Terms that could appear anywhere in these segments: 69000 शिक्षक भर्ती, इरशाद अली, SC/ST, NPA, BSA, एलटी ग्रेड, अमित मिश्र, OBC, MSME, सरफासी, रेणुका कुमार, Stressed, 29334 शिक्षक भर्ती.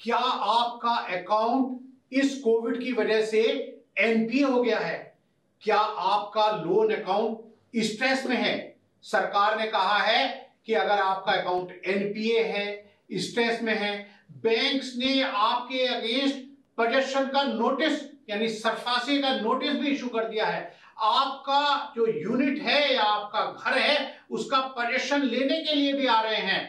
क्या आपका अकाउंट इस कोविड की वजह से एनपीए हो गया है? क्या आपका लोन अकाउंट स्ट्रेस में है? सरकार ने कहा है कि अगर आपका अकाउंट एनपीए है, स्ट्रेस में है, बैंक्स ने आपके अगेंस्ट पजेशन का नोटिस यानी सरफासी का नोटिस भी इशू कर दिया है। आपका जो यूनिट है या आपका घर है उसका पजेशन लेने के लिए भी आ रहे हैं,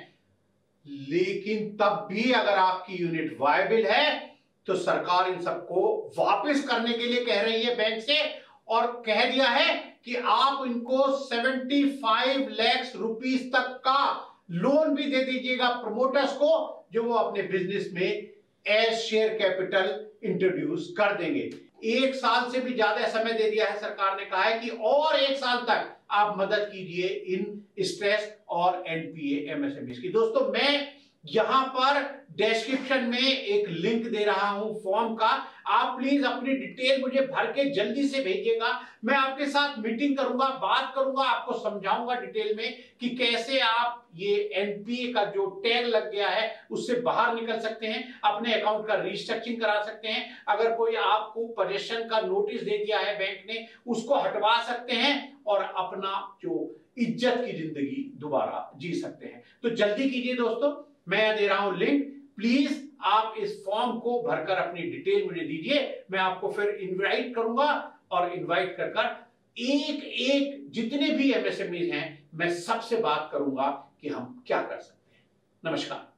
लेकिन तब भी अगर आपकी यूनिट वायबल है तो सरकार इन सबको वापस करने के लिए कह रही है बैंक से, और कह दिया है कि आप इनको 75 लाख रुपीस तक का लोन भी दे दीजिएगा प्रमोटर्स को, जो वो अपने बिजनेस में एज शेयर कैपिटल इंट्रोड्यूस कर देंगे। 1 साल से भी ज्यादा समय दे दिया है। सरकार ने कहा है कि और 1 साल तक आप मदद कीजिए इन स्ट्रेस और एनपीए एमएसएमई की। दोस्तों, मैं यहां पर डिस्क्रिप्शन में एक लिंक दे रहा हूं फॉर्म का, आप प्लीज अपनी डिटेल मुझे भर के जल्दी से भेजिएगा। मैं आपके साथ मीटिंग करूंगा, बात करूंगा, आपको समझाऊंगा डिटेल में कि कैसे आप ये एनपीए का जो टैग लग गया है उससे बाहर निकल सकते हैं, अपने अकाउंट का रिस्ट्रक्चरिंग करा सकते हैं, अगर कोई आपको पजेशन का नोटिस दे दिया है बैंक ने उसको हटवा सकते हैं और अपना जो इज्जत की जिंदगी दोबारा जी सकते हैं। तो जल्दी कीजिए दोस्तों, मैं दे रहा हूं लिंक, प्लीज आप इस फॉर्म को भरकर अपनी डिटेल मुझे दीजिए। मैं आपको फिर इनवाइट करूंगा और इनवाइट करकर एक जितने भी एमएसएमई हैं मैं सबसे बात करूंगा कि हम क्या कर सकते हैं। नमस्कार।